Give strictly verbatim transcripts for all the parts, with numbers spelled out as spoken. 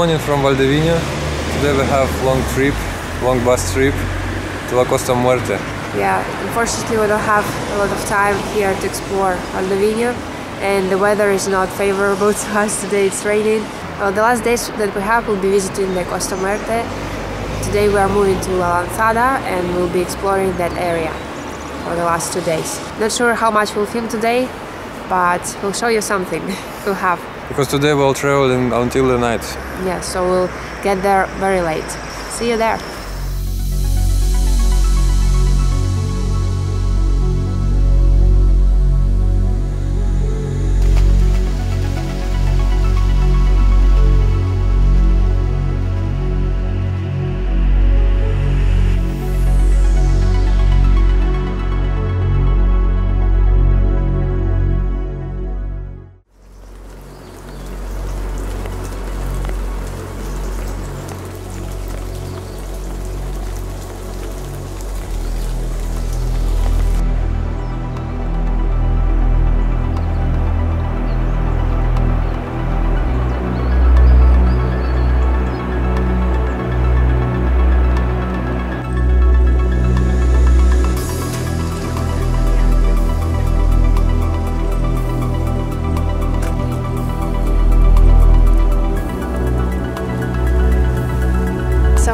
morning from Valdivino. Today we have long trip, long bus trip to La Costa Muerte. Yeah, unfortunately we don't have a lot of time here to explore Valdivino, and the weather is not favorable to us today. It's raining. Uh, the last days that we have will be visiting the Costa Muerte. Today we are moving to La Lanzada and we'll be exploring that area for the last two days. Not sure how much we'll film today, but we'll show you something we'll have. Because today we'll travel in, until the night. Yeah, so we'll get there very late. See you there.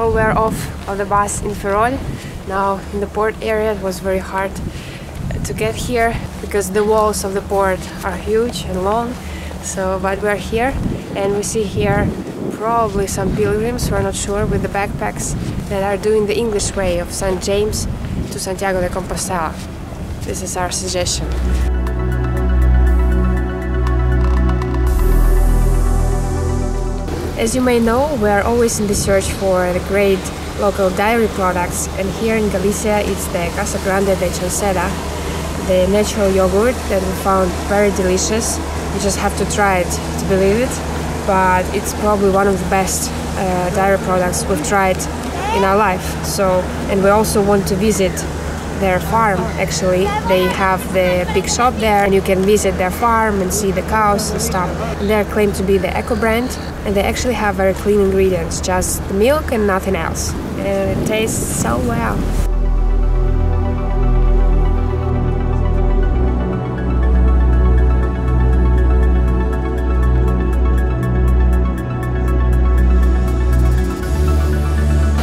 We are off on the bus in Ferrol. Now in the port area it was very hard to get here because the walls of the port are huge and long. So, but we are here and we see here probably some pilgrims, we are not sure, with the backpacks that are doing the English way of Saint James to Santiago de Compostela. This is our suggestion. As you may know, we are always in the search for the great local dairy products, and here in Galicia it's the Casa Grande de Chonceda, the natural yogurt that we found very delicious. You just have to try it to believe it, but it's probably one of the best uh, dairy products we've tried in our life. So, and we also want to visit their farm. Actually, they have the big shop there and you can visit their farm and see the cows and stuff. They're claimed to be the eco brand and they actually have very clean ingredients, just the milk and nothing else. And it tastes so well.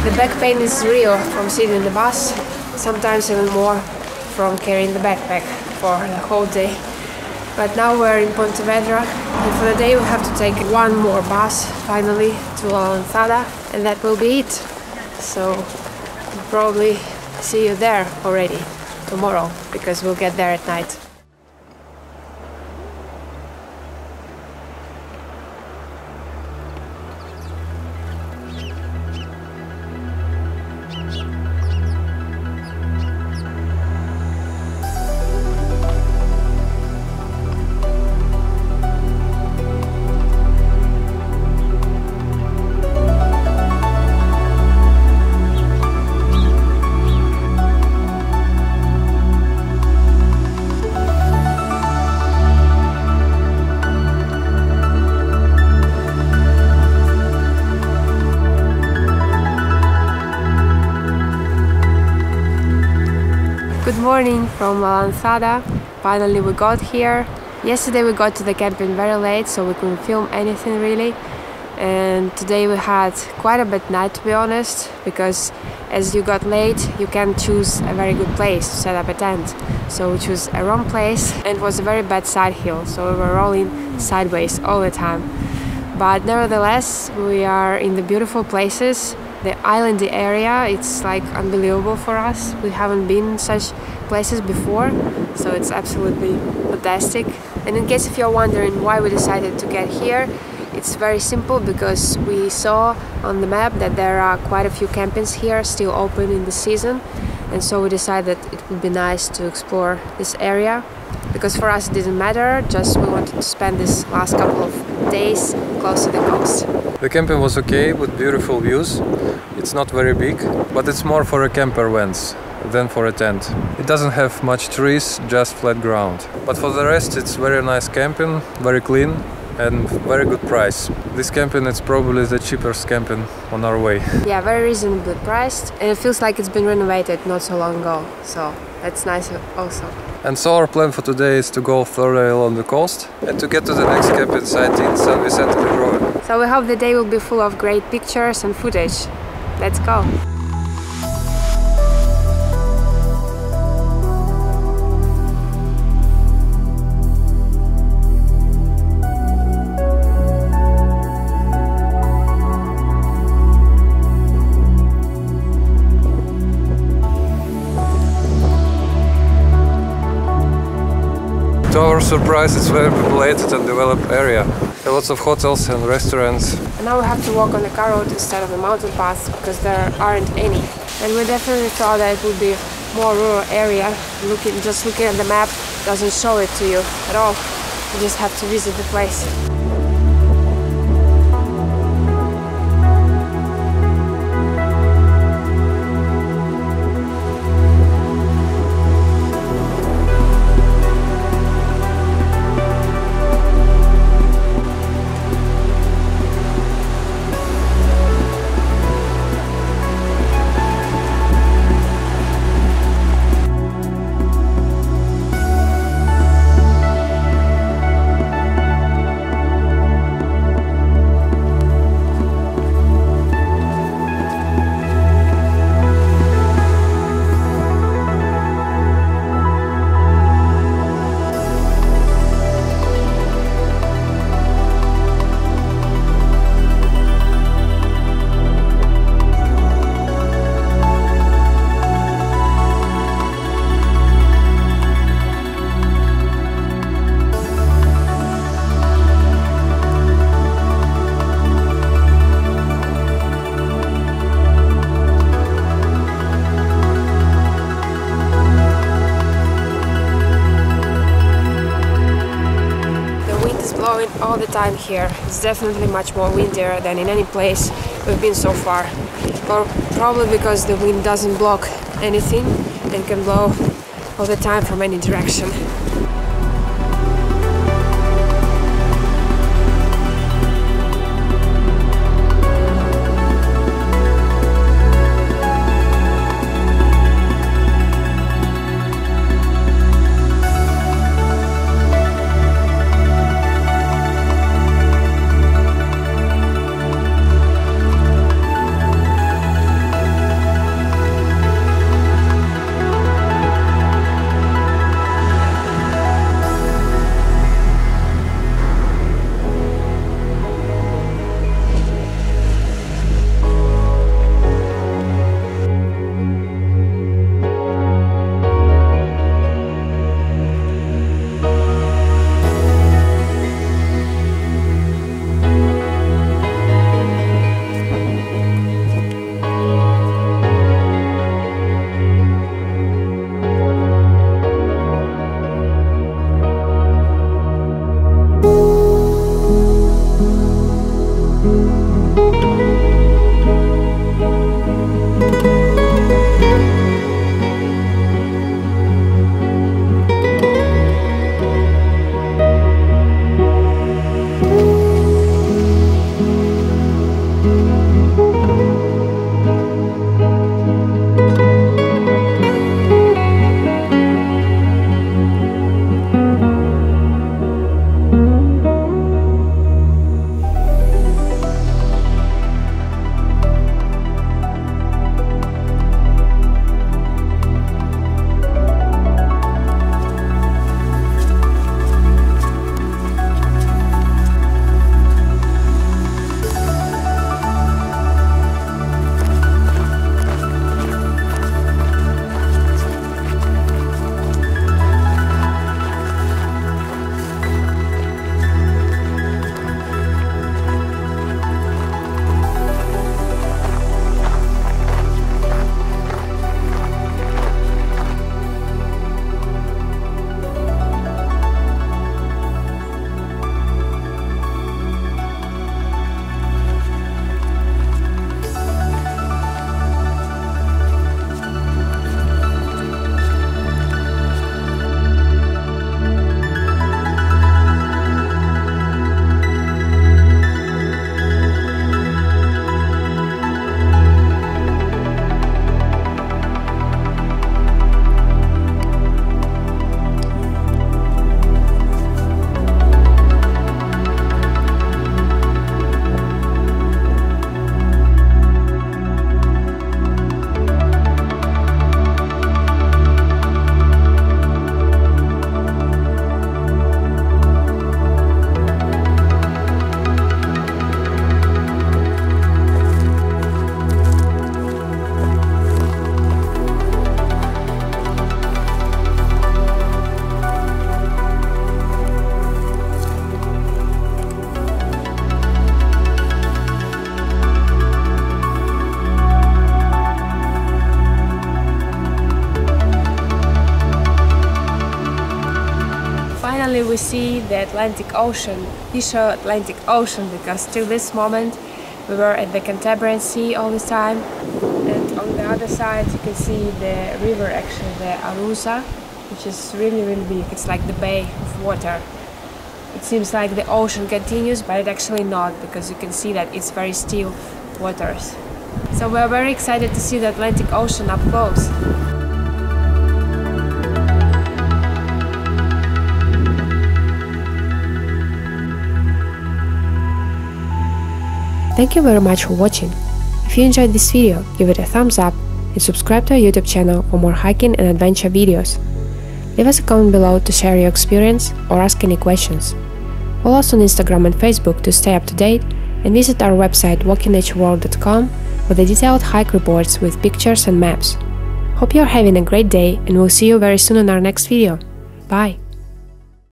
The back pain is real from sitting in the bus. Sometimes even more from carrying the backpack for the whole day. But now we're in Pontevedra and for the day we have to take one more bus finally to La Lanzada, and that will be it. So we'll probably see you there already tomorrow because we'll get there at night. Good morning from La Lanzada. Finally we got here. Yesterday we got to the camping very late, so we couldn't film anything really. And today we had quite a bad night, to be honest, because as you got late, you can't choose a very good place to set up a tent. So we chose a wrong place and it was a very bad side hill, so we were rolling sideways all the time. But nevertheless, we are in the beautiful places. The islandy area, it's like unbelievable for us. We haven't been in such places before, so it's absolutely fantastic. And in case if you're wondering why we decided to get here, it's very simple because we saw on the map that there are quite a few campings here still open in the season, and so we decided it would be nice to explore this area. Because for us it didn't matter, just we wanted to spend this last couple of days close to the coast. The camping was okay, with beautiful views. It's not very big, but it's more for a camper vans than for a tent. It doesn't have much trees, just flat ground. But for the rest it's very nice camping, very clean. and very good price. This camping is probably the cheapest camping on our way. Yeah, very reasonably priced, and it feels like it's been renovated not so long ago, so that's nice also. And so our plan for today is to go further along the coast and to get to the next camping site in San Vicente del Grove. So we hope the day will be full of great pictures and footage. Let's go! To our surprise, it's a very populated and developed area. There are lots of hotels and restaurants. And now we have to walk on the car road instead of the mountain path, because there aren't any. And we definitely thought that it would be more rural area. Looking, just looking at the map doesn't show it to you at all. You just have to visit the place. All the time here. It's definitely much more windier than in any place we've been so far. But probably because the wind doesn't block anything and can blow all the time from any direction. suddenly we see the Atlantic Ocean, the sure Atlantic Ocean, because till this moment we were at the Cantabrian Sea all this time, and on the other side you can see the river, actually the Arusa, which is really really big. It's like the bay of water. It seems like the ocean continues, but it actually not, because you can see that it's very still waters. So we are very excited to see the Atlantic Ocean up close. Thank you very much for watching. If you enjoyed this video, give it a thumbs up and subscribe to our YouTube channel for more hiking and adventure videos. Leave us a comment below to share your experience or ask any questions. Follow us on Instagram and Facebook to stay up to date, and visit our website walking nature world dot com for the detailed hike reports with pictures and maps. Hope you're having a great day, and we'll see you very soon in our next video. Bye!